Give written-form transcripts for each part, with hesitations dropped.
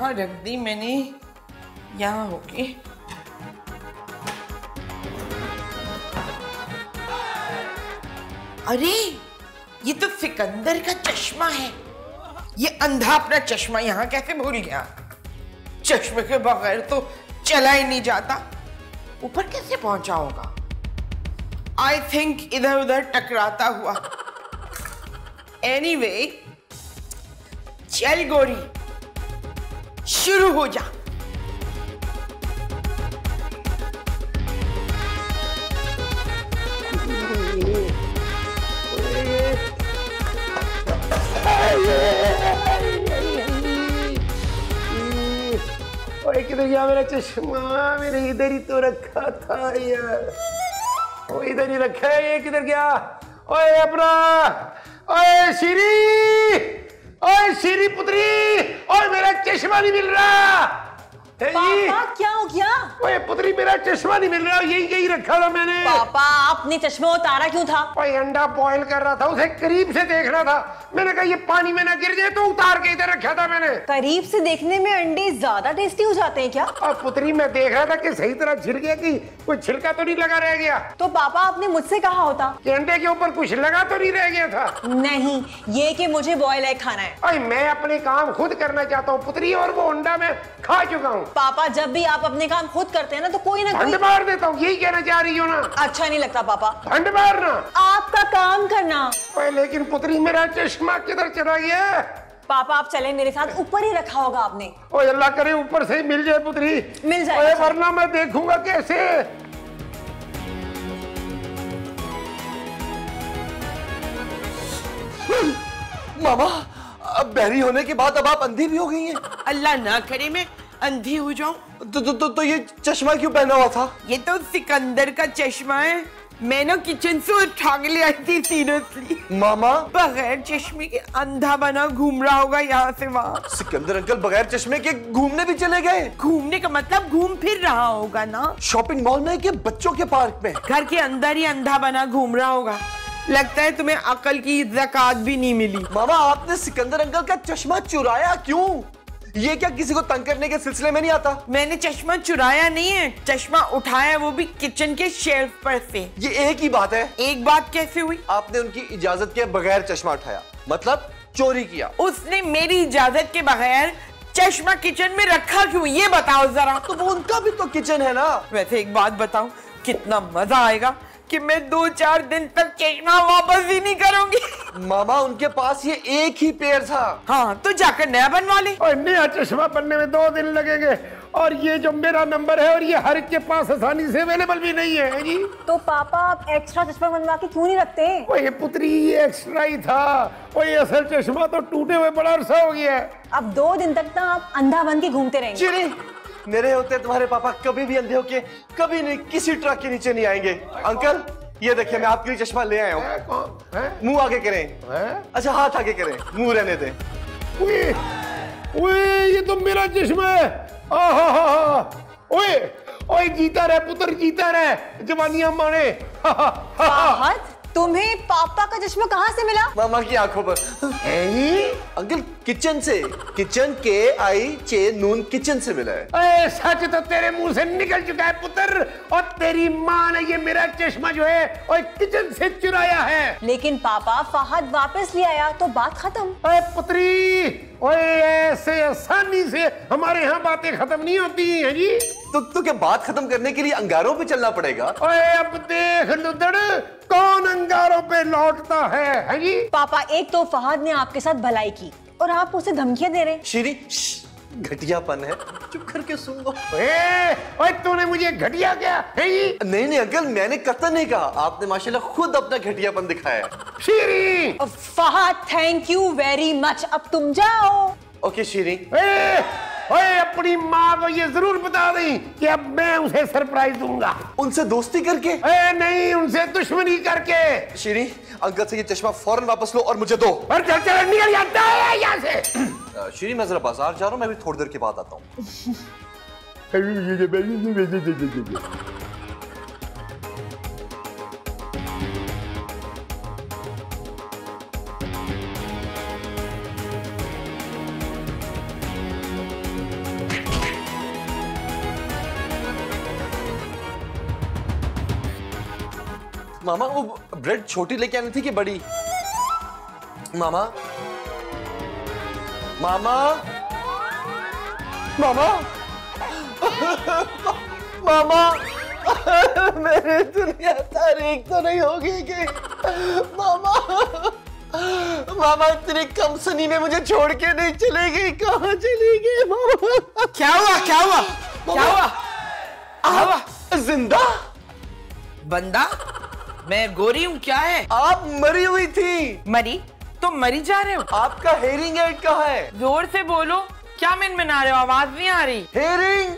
कहाँ रख दी मैंने, यहाँ होके। अरे ये तो सिकंदर का चश्मा है, ये अंधा अपना चश्मा यहाँ कैसे भूल गया। चश्मे के बगैर तो चला ही नहीं जाता, ऊपर कैसे पहुंचा होगा। आई थिंक इधर उधर टकराता हुआ। एनीवे, चल गोरी शुरू हो जा। ओए किधर गया मेरा चश्मा, मेरे इधर ही तो रखा था यार। ओ इधर ही रखा है, ये किधर गया। ओए अपना, ओए शीरी, ओए शीरी पुत्री, और मेरा चश्मा नहीं मिल रहा। पापा क्या हो गया? ओए पुत्री मेरा चश्मा नहीं मिल रहा, यही रखा था मैंने। पापा आपने चश्मा उतारा क्यों था? ओए अंडा बॉयल कर रहा था, उसे करीब से देखना था। मैंने कहा ये पानी में ना गिर जाए तो उतार के इधर रखा था मैंने। करीब से देखने में अंडे ज्यादा टेस्टी हो जाते हैं क्या? और पुत्री मैं देख रहा था कि सही तरह छिड़के की कोई छिड़का तो नहीं लगा रह गया। तो पापा आपने मुझसे कहा होता कि अंडे के ऊपर कुछ लगा तो नहीं रह गया था। नहीं, ये कि मुझे बॉयल एग खाना है। ओए मैं अपने काम खुद करना चाहता हूँ पुत्री, और वो अंडा मैं खा चुका हूँ। पापा जब भी आप अपने काम खुद करते हैं ना तो कोई ना कोई मार देता हूँ, यही कहना चाह रही हो ना। अच्छा नहीं लगता पापा भंड मारना, आपका काम करना। लेकिन पुत्री मेरा चश्मा किधर चला गया? पापा आप चले मेरे साथ, ऊपर ही रखा होगा आपने। ओए अल्लाह करे ऊपर से ही मिल जाए पुत्री, मिल जाए, वरना मैं देखूंगा कैसे। मामा अब बहरी होने के बाद अब आप अंधी भी हो गई हैं। अल्लाह ना करे मैं अंधी हो जाऊं। तो ये चश्मा क्यों पहना हुआ था? ये तो सिकंदर का चश्मा है, मैंने किचन से उठा के ले आई थी। सीरियसली मामा, बगैर चश्मे के अंधा बना घूम रहा होगा यहाँ से वहाँ। सिकंदर अंकल बगैर चश्मे के घूमने भी चले गए? घूमने का मतलब घूम फिर रहा होगा ना, शॉपिंग मॉल में कि बच्चों के पार्क में। घर के अंदर ही अंधा बना घूम रहा होगा। लगता है तुम्हें अकल की ज़कात भी नहीं मिली। मामा आपने सिकंदर अंकल का चश्मा चुराया क्यों? ये क्या किसी को तंग करने के सिलसिले में नहीं आता? मैंने चश्मा चुराया नहीं है, चश्मा उठाया, वो भी किचन के शेल्फ पर से। ये एक ही बात है। एक बात कैसे हुई? आपने उनकी इजाजत के बगैर चश्मा उठाया, मतलब चोरी किया। उसने मेरी इजाजत के बगैर चश्मा किचन में रखा क्यों, ये बताओ जरा। तो वो उनका भी तो किचन है ना। वैसे एक बात बताऊं, कितना मजा आएगा कि मैं 2-4 दिन तक चश्मा वापस भी नहीं करूंगी। मामा उनके पास ये एक ही पेड़ था। हाँ तो जाकर नया बनवा ले। और नया चश्मा बनने में 2 दिन लगेंगे, और ये जो मेरा नंबर है और ये हर एक के पास आसानी से अवेलेबल भी नहीं है जी। तो पापा आप एक्स्ट्रा चश्मा बनवा के क्यों नहीं रखते? वो ये पुत्री ये एक्स्ट्रा ही था, वो ये असल चश्मा तो टूटे हुए बड़ा अरसा हो गया है। अब 2 दिन तक ना आप अंधा बन के घूमते रहेंगे। मेरे होते तुम्हारे पापा कभी भी अंधे होके कभी नहीं किसी ट्रक के नीचे नहीं आएंगे। अंकल ये देखिए मैं आपके लिए चश्मा ले आया हूँ। मुंह आगे करें है? अच्छा हाथ आगे करें, मुंह रहने दें। ओए ओए ये तो मेरा चश्मा है। ओए ओए जीता रहे पुत्र, जीता रहे, जवानियां माने। तुम्हें पापा का चश्मा कहाँ से मिला? मामा की आंखों पर। अंकल किचन से, किचन के आई चे नून किचन से मिला है। अरे सच तो तेरे मुंह से निकल चुका है पुत्र, और तेरी माँ ने ये मेरा चश्मा जो है और किचन से चुराया है। लेकिन पापा फहद वापस ले आया तो बात खत्म। अरे पुत्री ओए ऐसे आसानी से हमारे यहाँ बातें खत्म नहीं होती है जी। तो क्या बात खत्म करने के लिए अंगारों पे चलना पड़ेगा? ओए अब देख लुदड़ कौन अंगारों पे लौटता है जी। पापा एक तो फहद ने आपके साथ भलाई की और आप उसे धमकियां दे रहे। शीरी घटियापन है, चुप करके सुनो। ओए तूने मुझे घटिया क्या है? नहीं नहीं अंकल मैंने कतई नहीं कहा, आपने माशाल्लाह खुद अपना घटियापन दिखाया। Sheeri Fahad thank you very much, अब तुम जाओ। ओके शीरी। ओए अपनी माँ को ये जरूर बता दें कि अब मैं उसे सरप्राइज दूंगा। उनसे दोस्ती करके? नहीं उनसे दुश्मनी करके। शीरी अंकल से ये चश्मा फौरन वापस लो और मुझे दो। और चल निकल जाता है यहाँ से। शीरी मैं जरा बाजार जा रहा हूँ, मैं भी थोड़ी देर के बाद आता हूँ। मामा वो ब्रेड छोटी लेके आनी थी कि बड़ी? मामा मामा मामा मामा मेरे दुनिया तारीख तो नहीं होगी कि मामा मामा इतनी कम सनी में मुझे छोड़ के नहीं चलेगी। कहाँ चलेगी मामा? क्या हुआ क्या हुआ क्या हुआ? आप जिंदा बंदा? मैं गोरी हूँ। क्या है? आप मरी हुई थी। मरी? तो मरी जा रहे हो। आपका हेयरिंग एड कहाँ है? जोर से बोलो, क्या मिनमिना रहे हो, आवाज नहीं आ रही। हेयरिंग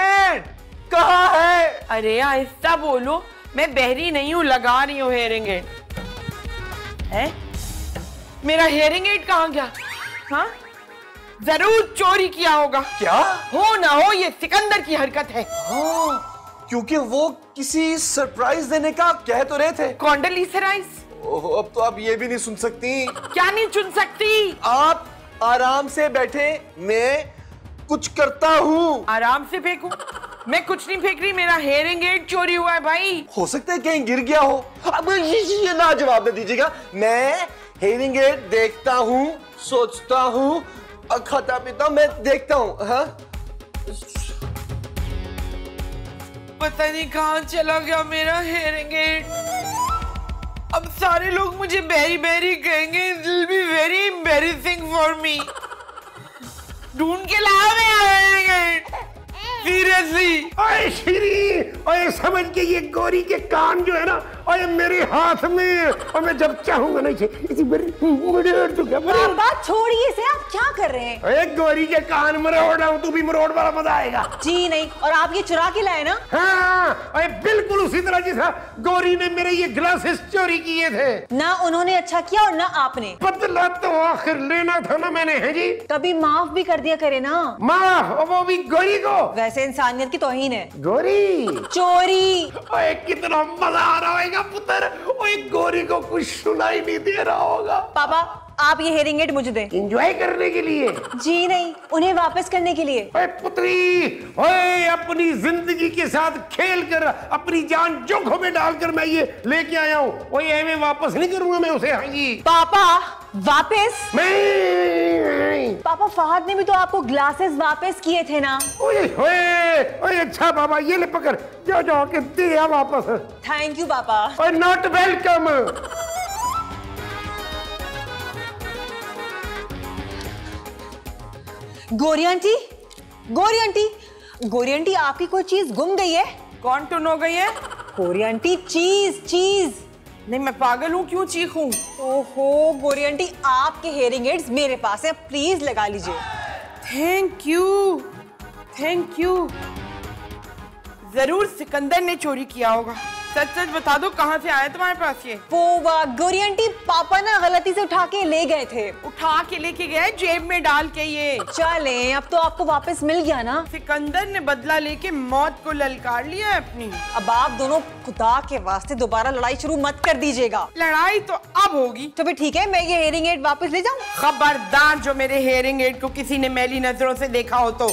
एड कहाँ है? अरे आहिस्ता बोलो, मैं बहरी नहीं हूँ, लगा रही हूँ हेयरिंग एड। है मेरा हेयरिंग एड कहाँ गया? हाँ जरूर चोरी किया होगा। क्या हो ना हो ये सिकंदर की हरकत है। हाँ, क्योंकि वो किसी सरप्राइज देने का कह तो रहे थे। Condoleezza rice. ओह, अब तो आप ये भी नहीं सुन सकती। क्या नहीं सुन सकती? आप आराम से बैठे, मैं कुछ करता हूँ। आराम से फेंकूं? मैं कुछ नहीं फेंक रही, मेरा हेयरिंग एड चोरी हुआ है भाई। हो सकता है कहीं गिर गया हो। अब ये ना जवाब दे दीजिएगा। मैं हेयरिंग एड देखता हूँ, सोचता हूँ, खाता पीता मैं देखता हूँ। हाँ पता नहीं कहाँ चला गया मेरा हेयरिंग एड। अब सारे लोग मुझे बेरी बेरी कहेंगे। It will be very embarrassing for me. ढूंढ के लाओ सीरियसली। ओए शिरीन, ओए समझ के ये गोरी के कान जो है ना, ओए मेरे हाथ में, और मैं जब चाहूंगा नहीं इसी पापा छोड़िए इसे, आप क्या कर रहे हैं? ओए गोरी के कान मरोड़ रहा हूँ, तू भी मरोड़, बड़ा मजा आएगा। जी नहीं, और आप ये चुरा के लाए ना। हाँ ओए बिल्कुल उसी तरह जिस गोरी ने मेरे ये ग्लासेस चोरी किए थे ना। उन्होंने अच्छा किया और ना आपने। बदला तो आखिर लेना था ना मैंने। है जी, कभी माफ भी कर दिया करे ना। माफ, वो भी गोरी को। वैसे इंसानियत की तौहीन है। गोरी चोरी। ओए कितना मजा आ रहा होगा पुत्र, ओए गोरी को कुछ सुनाई नहीं दे रहा होगा। पापा आप ये हेयरिंग एड मुझे दे। एंजॉय करने के लिए? जी नहीं, उन्हें वापस करने के लिए। ओए पुत्री, ओए अपनी जिंदगी के साथ खेलकर, अपनी जान जोखों में डालकर मैं ये लेके आया हूँ। ओए मैं वापस नहीं करूँगा मैं उसे। हाँ जी पापा वापस। मैं पापा फहद ने भी तो आपको ग्लासेस वापस किए थे ना। ओए ओए अच्छा पापा ये ले पकड़, जाओ जाओ के दे वापस। थैंक यू पापा। ओए नॉट वेलकम। गोरी आंटी, गोरी आंटी, गोरी आंटी आपकी कोई चीज गुम गई है। कौन टुन हो गई है? गोरी आंटी चीज। चीज नहीं, मैं पागल हूँ क्यों चीखूं। ओहो गोरी आंटी आपके हेयरिंग एड्स मेरे पास है, प्लीज लगा लीजिए। Thank you thank you. जरूर सिकंदर ने चोरी किया होगा। सच सच बता दो कहाँ से आया तुम्हारे पास ये? वो गोरी आंटी पापा ना गलती से उठा के ले गए थे। उठा के लेके गए, जेब में डाल के ये। चले अब तो आपको वापस मिल गया ना। सिकंदर ने बदला लेके मौत को ललकार लिया है अपनी। अब आप दोनों खुदा के वास्ते दोबारा लड़ाई शुरू मत कर दीजिएगा। लड़ाई तो अब होगी। तो फिर ठीक है, मैं ये हेयरिंग एड वापस ले जाऊँ। खबरदार जो मेरे हेयरिंग एड को किसी ने मैली नजरों से देखा हो तो।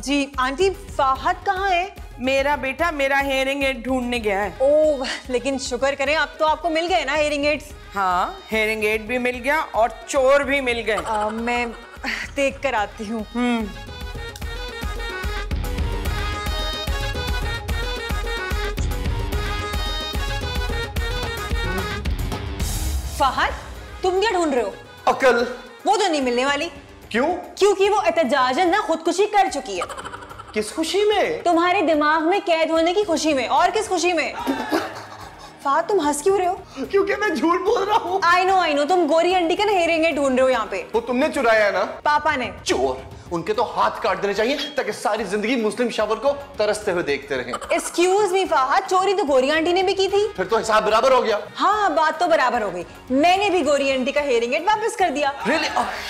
जी आंटी फहद कहाँ है? मेरा बेटा मेरा हेयरिंग एड ढूंढने गया है। ओह लेकिन शुक्र करें अब तो आपको मिल गए ना हेयरिंग एड्स। हाँ हेयरिंग एड भी मिल गया और चोर भी मिल गए। मैं देख कर आती हूँ। फहद तुम क्या ढूंढ रहे हो? अकल। वो तो नहीं मिलने वाली। क्यों? क्योंकि वो एहतजाजन ना खुदकुशी कर चुकी है। किस खुशी में? तुम्हारे दिमाग में कैद होने की खुशी में। और किस खुशी में? फहद तुम हंस क्यों रहे हो? क्योंकि मैं झूठ बोल रहा हूँ। आई नो तुम गोरी आंटी का हेयरिंग एड ढूंढ रहे हो यहाँ पे। वो तुमने चुराया ना? पापा ने। चोर, उनके तो हाथ काट देने चाहिए ताकि सारी जिंदगी मुस्लिम शावर को तरसते हुए देखते रहें। एक्सक्यूज मी फहद, चोरी तो गोरी आंटी ने भी की थी। फिर तो हिसाब बराबर हो गया। हाँ बात तो बराबर हो गई। मैंने भी गोरी आंटी का हेयरिंग एड वापस कर दिया। रियली?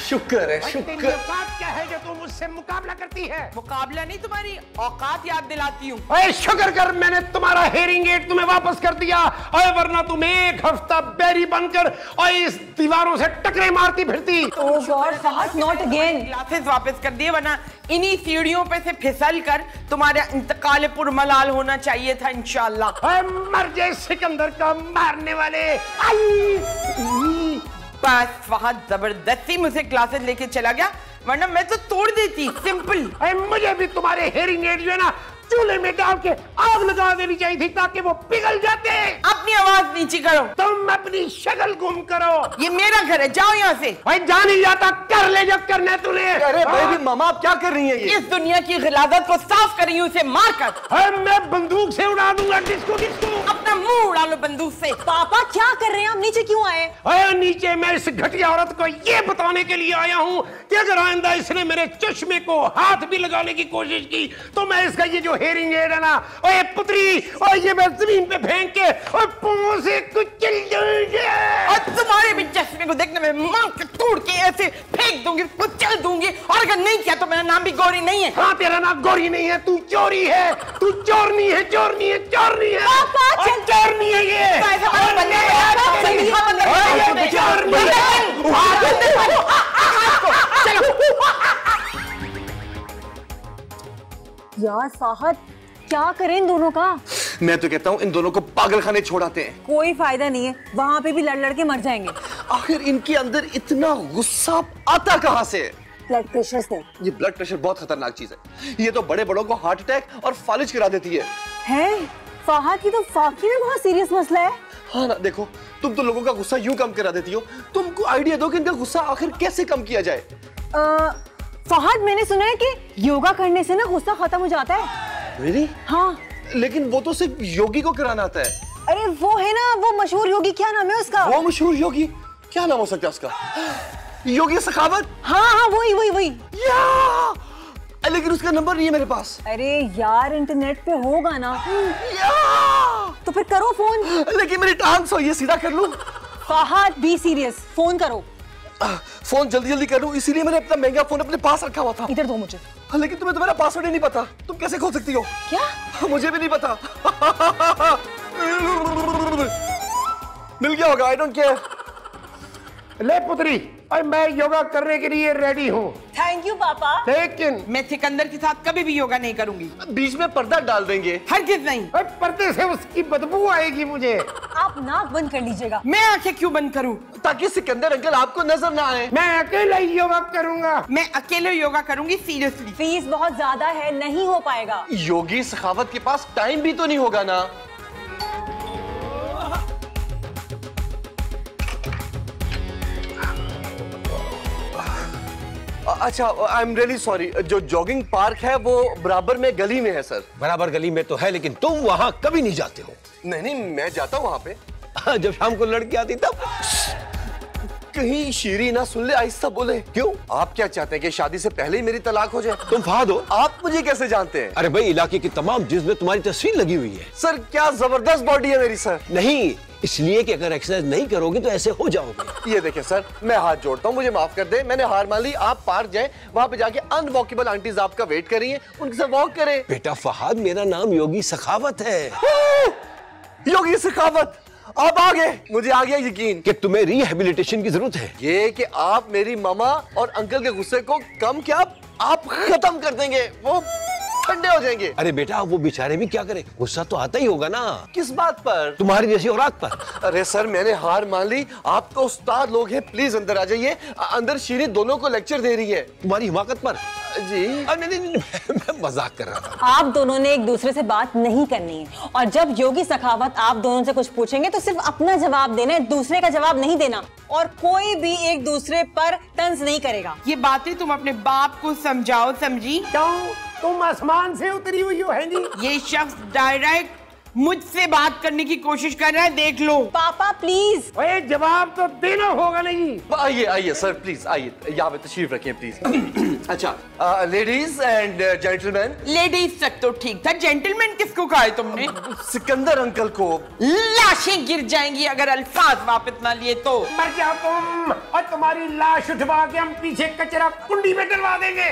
शुक्र है शुक्र। क्या है जो तुम मुझसे मुकाबला करती है? मुकाबला नहीं, तुम्हारी औकात याद दिलाती हूँ। शुक्र कर मैंने तुम्हारा हेयरिंग एड तुम्हें वापस कर दिया, और वरना तुम एक हफ्ता बेरी बनकर और इस दीवारों से टकरे मारती फिरती। Not again. ग्लासेस वापस कर दिए, वरना इन्हीं सीढ़ियों पे से फिसल कर तुम्हारा इंतकाल पुरमलाल होना चाहिए था इंशाल्लाह। मर जाए सिकंदर का मारने वाले। बस फहद जबरदस्ती मुझे क्लासेस लेके चला गया, वरना मैं तो तोड़ देती सिंपल। मुझे भी तुम्हारे हेयरिंग एड जो है ना चूल्हे में डाल के आग लगा देनी चाहिए थी ताकि वो पिघल जाते। अपनी आवाज नीचे करो, तुम अपनी शक्ल गुम करो। ये मेरा घर है, जाओ यहाँ से। भाई जा नहीं जाता, कर ले जब करना है तूने। अरे भाई मामा आप क्या कर रही हैं? ये इस दुनिया की गिलाजत को साफ कर रही हूँ, उसे मार कर। मैं बंदूक से उड़ा दूंगा। किसको किसको? अपना मुँह उड़ा लो बंदूक से। पापा क्या कर रहे हैं आप? नीचे क्यों आए? अरे नीचे मैं इस घटिया औरत को ये बताने के लिए आया हूँ कि अगर आइंदा इसने मेरे चश्मे को हाथ भी लगाने की कोशिश की तो मैं इसका ये हेरिंग एड है ना ओए पुत्री और ये मैं जमीन पे फेंक के और पुंह से कुचल दूंगी। और तुम्हारे भी चश्मे को देखने में मां के तोड़ के ऐसे फेंक दूंगी, कुचल दूंगी। और अगर नहीं किया तो मेरा नाम भी गौरी नहीं है। हाँ तेरा नाम गौरी नहीं है, तू चोरी है, तू चोरनी है, चोरनी है, चोरनी है, चोरनी है ये। यार फाहद क्या करें इन दोनों का? मैं तो कहता हूँ इन दोनों को पागल खाने छोड़ाते हैं। कोई फायदा नहीं है, वहाँ पे भी लड़ लड़ के मर जाएंगे। आखिर इनके अंदर इतना गुस्सा आता कहाँ से? ब्लड प्रेशर से। ये ब्लड प्रेशर बहुत खतरनाक चीज है, ये तो बड़े बड़ों को हार्ट अटैक और फालिज करा देती है। फाहद की तो फाकी में बहुत सीरियस मसला है। हाँ ना, देखो तुम तो लोगों का गुस्सा यूँ कम करा देती हो, तुमको आइडिया दो कि इनका गुस्सा आखिर कैसे कम किया जाए। फहद मैंने सुना है कि योगा करने से ना गुस्सा खत्म हो जाता है। really? हाँ। लेकिन वो तो सिर्फ योगी को कराना आता है। अरे वो है ना वो मशहूर योगी, क्या नाम है उसका? वो मशहूर योगी क्या नाम हो सकता है उसका? योगी सखावत। हाँ हाँ वही वही वही। लेकिन उसका नंबर नहीं है मेरे पास। अरे यार इंटरनेट पे होगा ना। तो फिर करो फोन। लेकिन मेरी टांग सो ये सीधा कर लूं। फहद बी सीरियस, फोन करो। फोन जल्दी जल्दी कर लूं, इसीलिए मैंने अपना महंगा फोन अपने पास रखा हुआ था। इधर दो मुझे। लेकिन तुम्हें तो मेरा पासवर्ड ही नहीं पता, तुम कैसे खोल सकती हो? क्या? मुझे भी नहीं पता। मिल गया होगा, I don't care। ले पुत्री, मैं योगा करने के लिए रेडी हूँ। थैंक यू पापा। लेकिन मैं सिकंदर के साथ कभी भी योगा नहीं करूंगी। बीच में पर्दा डाल देंगे। हरगिज़ नहीं। पर्दे से उसकी बदबू आएगी मुझे। आप नाक बंद कर लीजिएगा। मैं आंखें क्यों बंद करूं? ताकि सिकंदर अंकल आपको नजर ना आए। मैं अकेला ही योगा करूंगा। मैं अकेले योगा करूंगी सीरियसली। फीस बहुत ज्यादा है, नहीं हो पाएगा। योगी सखावत के पास टाइम भी तो नहीं होगा ना। अच्छा आई एम रियली सॉरी, जो जॉगिंग पार्क है वो बराबर में गली में है सर। बराबर गली में तो है, लेकिन तुम वहाँ कभी नहीं जाते हो। नहीं नहीं मैं जाता हूँ वहाँ पे, जब शाम को लड़की आती तब। कहीं शीरी ना सुन ले, आहिस्ता बोले। क्यों? आप क्या चाहते हैं कि शादी से पहले ही मेरी तलाक हो जाए? तुम फहद हो। आप मुझे कैसे जानते हैं? अरे भाई इलाके की तमाम जिस्म में तुम्हारी तस्वीर लगी हुई है। सर क्या जबरदस्त बॉडी है मेरी सर। नहीं इसलिए कि अगर एक्सरसाइज नहीं करोगे तो ऐसे हो जाओगे। ये देखिए सर मैं हाथ जोड़ता हूँ, मुझे माफ कर दे, मैंने हार मान ली। आप पार्क जाएं, वहाँ पे जाके अनवॉकेबल आंटीज आपका वेट कर रही हैं, उनके साथ वॉक करें। बेटा फहद मेरा नाम योगी सखावत है। योगी सखावत आप आ गए, मुझे आ गया यकीन कि तुम्हें रिहेबिलिटेशन की जरूरत है। ये कि आप मेरी मामा और अंकल के गुस्से को कम क्या आप खत्म कर देंगे, वो ठंडे हो जाएंगे। अरे बेटा वो बेचारे भी क्या करें, गुस्सा तो आता ही होगा ना। किस बात पर? तुम्हारी जैसी औरत पर। अरे सर मैंने हार मान ली, आप तो उस्ताद लोग हैं, प्लीज अंदर आ जाइए। अंदर शीरी दोनों को लेक्चर दे रही है तुम्हारी हिमाकत पर। जी मैं मजाक कर रहा था। आप दोनों ने एक दूसरे से बात नहीं करनी है, और जब योगी सखावत आप दोनों से कुछ पूछेंगे तो सिर्फ अपना जवाब देना है, दूसरे का जवाब नहीं देना। और कोई भी एक दूसरे पर तंज नहीं करेगा। ये बातें तुम अपने बाप को समझाओ समझी। तुम आसमान से उतरी हुई हो है जी। ये शख्स डायरेक्ट मुझसे बात करने की कोशिश कर रहा है, देख लो। पापा प्लीज। अरे जवाब तो देना होगा। नहीं आइए आइए सर प्लीज आइए, यहाँ पे तशरीफ रखें प्लीज। अच्छा लेडीज एंड जेंटलमैन। लेडीज तक तो ठीक था, जेंटलमैन किसको कहा है तुमने? सिकंदर अंकल को। लाशें गिर जाएंगी अगर अल्फाज वापस ना लिए तो। मर जाओ तुम, और तुम्हारी लाश उठवा के हम पीछे कचरा कुंडी में डलवा देंगे।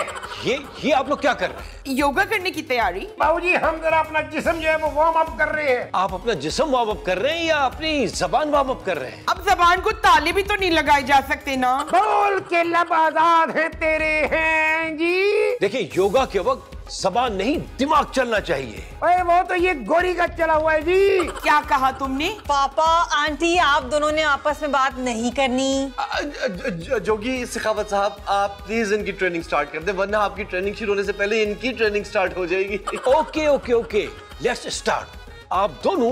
ये आप लोग क्या कर रहे हैं? योगा करने की तैयारी। बाबू जी हम जरा अपना जिस्म जो है वो वार्म अप कर कर रहे हैं। आप अपना जिस्म वार्म अप कर रहे हैं या अपनी जबान वार्म अप कर रहे हैं? अब जबान को ताली भी तो नहीं लगाई जा सकती ना। बोल के लब आजाद है तेरे हैं जी। देखिए योगा के वक्त जबान नहीं दिमाग चलना चाहिए। अरे वो तो ये गोरी का चला हुआ है जी। क्या कहा तुमने? पापा आंटी आप दोनों ने आपस में बात नहीं करनी। जोगी सखावत साहब आप प्लीज इनकी ट्रेनिंग स्टार्ट कर दे वरना आपकी ट्रेनिंग शुरू होने से पहले इनकी ट्रेनिंग स्टार्ट हो जाएगी। Okay okay okay let's start. आप दोनों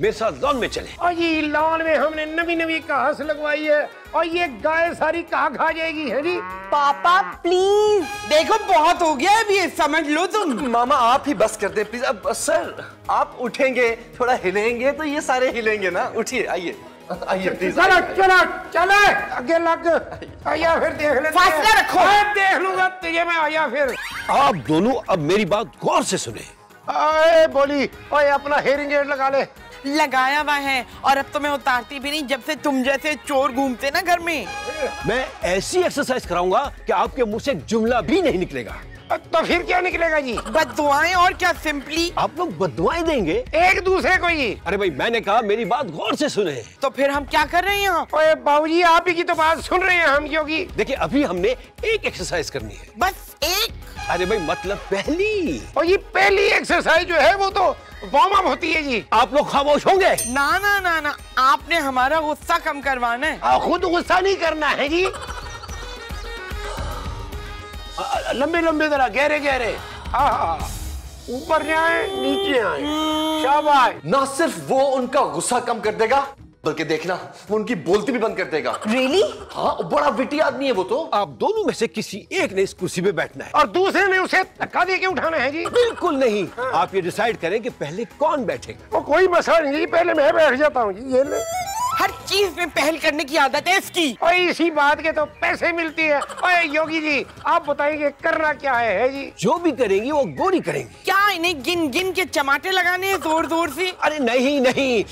मेरे साथ लॉन में चले। और ये लॉन में हमने नवी नवी घास लगवाई है और ये गाय सारी कहाँ खा जाएगी है जी। पापा प्लीज देखो बहुत हो गया अब ये समझ लो तुम। मामा आप ही बस कर दे प्लीज। अब सर आप उठेंगे थोड़ा हिलेंगे तो ये सारे हिलेंगे ना। उठिए आइए आइए प्लीज। चलो चलो चलो आगे लग आया फिर देख ले। फासला रखो। देख लूंगा तुझे मैं आया फिर। आप दोनों अब मेरी बात गौर से सुने। अरे बोली अपना हेयरिंग एड लगा ले। लगाया हुआ है और अब तो मैं उतारती भी नहीं जब से तुम जैसे चोर घूमते ना घर में। मैं ऐसी एक्सरसाइज कराऊंगा कि आपके मुंह से जुमला भी नहीं निकलेगा। तो फिर क्या निकलेगा जी? बददुआएं और क्या सिंपली। आप लोग बददुआएं देंगे एक दूसरे को ही। अरे भाई मैंने कहा मेरी बात गौर से सुने। तो फिर हम क्या कर रहे हैं यहाँ? ओए बाबूजी आप ही की तो बात सुन रहे हैं हम योगी। देखिए अभी हमने एक एक्सरसाइज करनी है बस एक। अरे भाई मतलब पहली। और ये पहली एक्सरसाइज जो है वो तो वार्म अप होती है जी। आप लोग खामोश होंगे ना ना ना ना। आपने हमारा गुस्सा कम करवाना है। खुद गुस्सा नहीं करना है जी। लंबे लंबे जरा गहरे गहरे। ऊपर जाए नीचे आए शाबाश। ना सिर्फ वो उनका गुस्सा कम कर देगा बल्कि देखना वो उनकी बोलती भी बंद कर देगा। रियली? हाँ बड़ा विटी आदमी है वो तो। आप दोनों में से किसी एक ने इस कुर्सी पे बैठना है और दूसरे ने उसे धक्का देके उठाना है जी। बिल्कुल नहीं। हाँ। आप ये डिसाइड करें कि पहले कौन बैठेगा। वो कोई मसला नहीं पहले मैं बैठ जाता हूँ जी। ये ले हर चीज में पहल करने की आदत है इसकी। और इसी बात के तो पैसे मिलती है। ओए योगी जी आप बताइए करना क्या है जी? जो भी करेंगी वो गोरी करेंगी। क्या इन्हें गिन गिन के चमाटे लगाने हैं जोर जोर से? अरे नहीं नहीं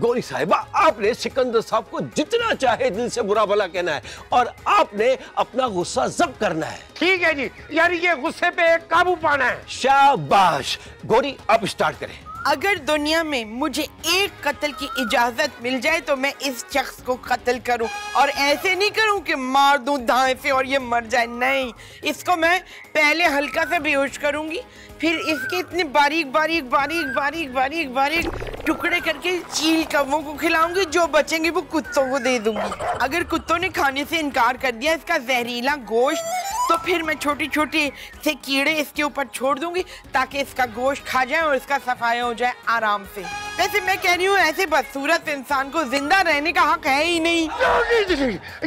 गोरी साहिबा आपने सिकंदर साहब को जितना चाहे दिल से बुरा भला कहना है और आपने अपना गुस्सा जब्त करना है। ठीक है जी यार ये गुस्से पे काबू पाना है। शाबाश गोरी आप स्टार्ट करें। अगर दुनिया में मुझे एक कत्ल की इजाजत मिल जाए तो मैं इस शख्स को कत्ल करूं और ऐसे नहीं करूं कि मार दूं धाए से और ये मर जाए। नहीं इसको मैं पहले हल्का से बेहोश करूंगी फिर इसके इतने बारीक बारीक बारीक बारीक बारीक बारीक टुकड़े करके चील कौवों को खिलाऊंगी। जो बचेंगे वो कुत्तों को दे दूंगी। अगर कुत्तों ने खाने से इनकार कर दिया इसका जहरीला गोश्त तो फिर मैं छोटी छोटी से कीड़े इसके ऊपर छोड़ दूंगी ताकि इसका गोश्त खा जाए और इसका सफाया हो जाए आराम से। वैसे मैं कह रही हूँ ऐसे बदसूरत इंसान को जिंदा रहने का हक है ही नहीं।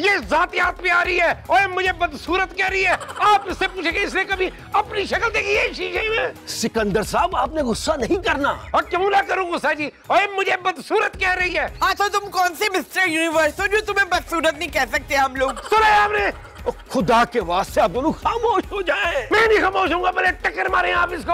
ये जातियात में आ रही है और मुझे बदसूरत कह रही है। आप इससे पूछेंगे इसने कभी अपनी शक्ल देखी है शीशे में? सिकंदर साहब आपने गुस्सा नहीं करना। और क्यों ना करूँ गुस्सा जी और मुझे बदसूरत कह रही है। हाँ तो तुम कौन से मिस्टर यूनिवर्स हो जो तुम्हें बदसूरत नहीं कह सकते हम लोग। सुना आपने? खुदा के वास्ते आप दोनों खामोश हो जाए। मैं नहीं खामोश होऊंगा मैंने टक्कर मारे आप इसको।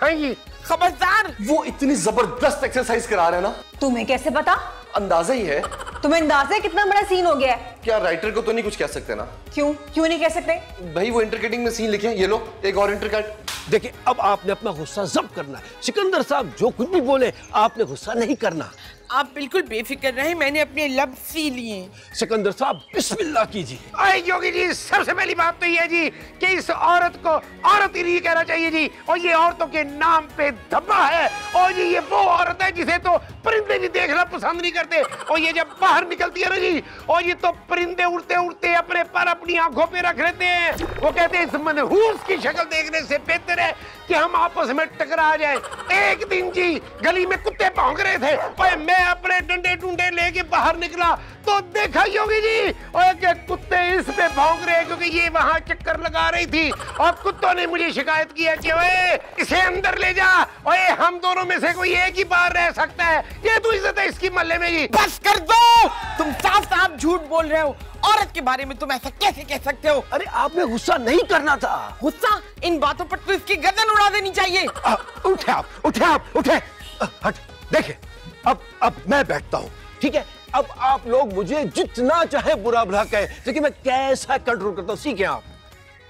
हाँ जी खबरदार। वो इतनी जबरदस्त एक्सरसाइज करा रहे हैं ना। तुम्हें कैसे पता? अंदाजा ही है। तुम्हें अंदाजा है कितना बड़ा सीन हो गया है? क्या राइटर को तो नहीं कुछ कह सकते ना? क्यों क्यों नहीं कह सकते? भाई वो इंटरकटिंग में सीन लिखे हैं। ये लो एक और इंटरकट। देखिए अब आपने अपना गुस्सा जब्त करना है। सिकंदर साहब जो कुछ भी बोले आपने गुस्सा नहीं करना। आप बिल्कुल बेफिक्र रहे मैंने अपने लब सी लिए। सिकंदर साहब बिस्मिल्लाह कीजिए। अरे योगी जी सबसे पहली बात तो ये है जी कि इस औरत को औरत ही नहीं कहना चाहिए जी। और ये औरतों के नाम पे धब्बा है। और जी ये वो औरत है जिसे तो परिंदे भी देखना पसंद नहीं करते। और ये जब बाहर निकलती है ना जी और ये तो परिंदे उड़ते उड़ते अपने पर अपनी आंखों पे रख लेते हैं। वो कहते हैं इस मनहूस की शक्ल देखने से बेहतर है कि हम आपस में टकरा जाए। एक दिन जी गली में कुत्ते भौंक रहे थे और मैं अपने डंडे टूंडे लेके बाहर निकला तो देखा योगी जी और कुत्ते इस पे भौंक रहे क्योंकि ये वहाँ चक्कर लगा रही थी। और कुत्तों ने मुझे शिकायत किया कि ओए इसे अंदर ले जा ओए हम दोनों में से कोई एक ही बाहर रह सकता है। ये तो इज्जत है इसकी मोहल्ले में जी। बस कर दो तुम साफ साफ झूठ बोल रहे हो। औरत के बारे में तुम ऐसा कैसे कह सकते हो? अरे आपने गुस्सा नहीं करना था। गुस्सा इन बातों पर तो इसकी गर्दन उड़ा देनी चाहिए। उठे आप उठे आप उठे हट। देखे अब मैं बैठता हूँ ठीक है। अब आप लोग मुझे जितना चाहे बुरा भला कहें लेकिन मैं कैसा कंट्रोल करता हूँ सीखे आप।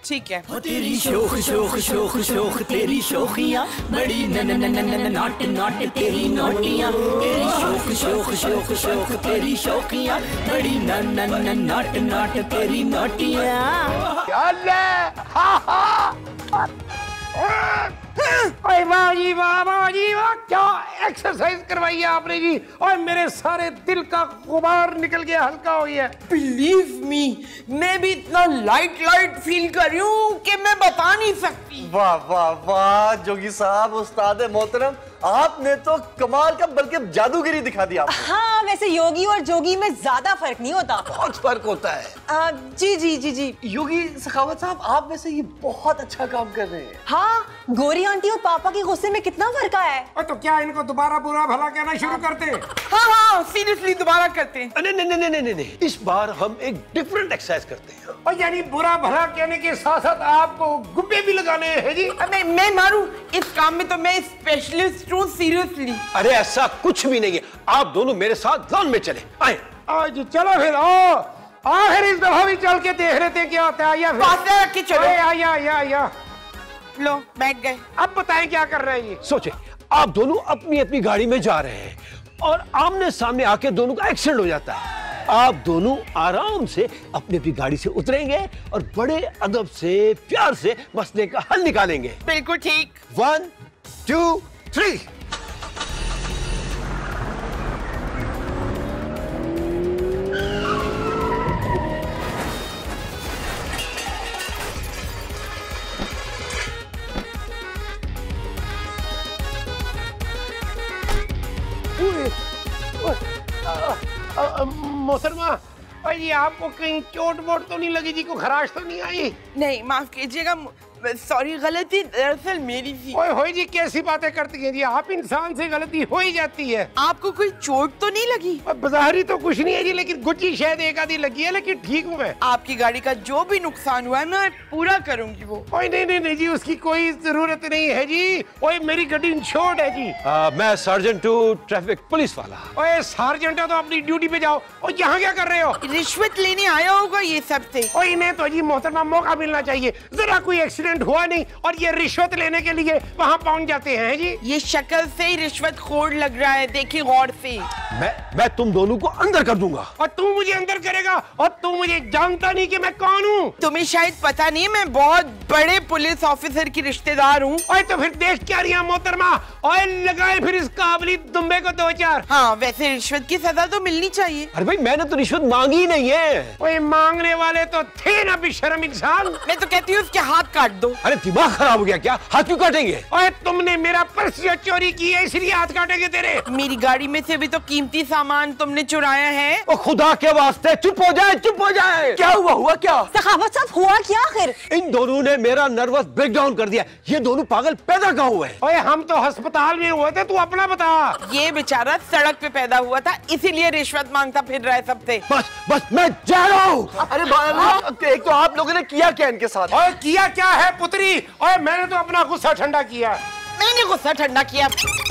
ठीक है। तेरी शोख शोख शोख शोख तेरी शोखियाँ बड़ी नाट नाट तेरी नोटियाँ। तेरी शोख शोख शोख शोख तेरी शोखियाँ बड़ी नाट नाट तेरी नोटियाँ। वाह जी वाह, वाह जी वाह, क्या एक्सरसाइज करवाई है आपने जी। और मेरे सारे दिल का गुबार निकल गया, हल्का हो गया। बिलीव मी, मैं भी इतना लाइट लाइट फील कर रही हूँ कि मैं बता नहीं सकती। वाह वाह वाह जोगी साहब, उस्ताद मोहतरम, आपने तो कमाल का बल्कि जादूगिरी दिखा दिया। हाँ, वैसे योगी और जोगी में ज्यादा फर्क नहीं होता। बहुत फर्क होता है। जी जी जी जी। योगी सखावत साहब, आप वैसे ये बहुत अच्छा काम कर रहे हैं। हाँ, गोरी आंटी और पापा के गुस्से में कितना फर्क आया है। तो क्या इनको दोबारा बुरा भला कहना शुरू करते हैं? हाँ हाँ, सीरियसली दोबारा करते हैं। नहीं, इस बार हम एक डिफरेंट एक्सरसाइज करते हैं। और यानी बुरा भला कहने के साथ साथ आपको गुब्बे भी लगाने हैं जी? अबे मैं मारूं, इस काम में तो मैं स्पेशलिस्ट हूँ, सीरियसली। अरे ऐसा कुछ भी नहीं है, आप दोनों मेरे साथ लॉन में चले आए। आज चलो फिर, आओ आखिर इस दफा भी चल के देख रहे थे क्या होता है। लो बैठ गए, अब बताएं क्या कर रहे हैं ये। सोचे आप दोनों अपनी अपनी गाड़ी में जा रहे हैं और आमने सामने आके दोनों का एक्सीडेंट हो जाता है। आप दोनों आराम से अपनी अपनी गाड़ी से उतरेंगे और बड़े अदब से प्यार से मसले का हल निकालेंगे। बिल्कुल ठीक। 1 2 3। मोहतरमा, ये आपको कहीं चोट वोट तो नहीं लगी जी? कोई खराश तो नहीं आई? नहीं, माफ कीजिएगा, सॉरी, गलती दरअसल मेरी थी। ओए होए जी, कैसी बातें करती हैं जी आप, इंसान से गलती हो ही जाती है। आपको कोई चोट तो नहीं लगी? बाहरी तो कुछ नहीं है जी, लेकिन गुच्ची शायद एक आधी लगी है, लेकिन ठीक हूँ मैं। आपकी गाड़ी का जो भी नुकसान हुआ है मैं पूरा करूँगी वो। ओए नहीं नहीं नहीं जी, उसकी कोई जरूरत नहीं है जी। ओए मेरी गाड़ी इंश्योर्ड है जी। मैं सर्जेंट हूँ, ट्रैफिक पुलिस वाला। ओए सर्जेंट हो तो अपनी ड्यूटी पे जाओ, और यहाँ क्या कर रहे हो? रिश्वत लेने आया होगा ये सब से। और इन्हें तो जी मोहतरमा मौका मिलना चाहिए, जरा कोई एक्सीडेंट हुआ नहीं और ये रिश्वत लेने के लिए वहाँ पहुँच जाते हैं जी। ये शक्ल से ही रिश्वतखोर लग रहा है, देखिए गौर से। मैं तुम दोनों को अंदर कर दूंगा। और तू मुझे अंदर करेगा? और तू मुझे जानता नहीं कि मैं कौन हूँ? तुम्हें शायद पता नहीं, मैं बहुत बड़े पुलिस ऑफिसर की रिश्तेदार हूँ। और तो फिर देख क्या रही है मोहतरमा, और लगाए फिर इस काबली दुम्बे को 2-4। हाँ, वैसे रिश्वत की सजा तो मिलनी चाहिए। अरे भाई, मैंने तो रिश्वत मांगी नहीं है। मांगने वाले तो थे ना बेशर्म इंसान। मैं तो कहती हूँ उसके हाथ काट दो। अरे दिमाग खराब हो गया क्या? हाथ क्यों काटेंगे? और तुमने मेरा पर्स चोरी किया है, इसलिए हाथ काटेंगे तेरे। मेरी गाड़ी में से भी तो कीमती सामान तुमने चुराया है। ओ खुदा के वास्ते चुप हो जाए, चुप हो जाए। क्या हुआ? हुआ क्या सखावत साहब, हुआ क्या? आखिर इन दोनों ने मेरा नर्वस ब्रेकडाउन कर दिया। ये दोनों पागल पैदा कहाँ हुए? ओए हम तो अस्पताल में हुए थे, तू अपना बता। ये बेचारा सड़क पे पैदा हुआ था, इसीलिए रिश्वत मांगता फिर रहा है सबसे। बस बस, मैं जा रहा हूँ। अरे एक तो आप लोगों ने किया क्या इनके साथ? किया क्या है पुत्री? और मैंने तो अपना गुस्सा ठंडा किया। मैंने गुस्सा ठंडा किया।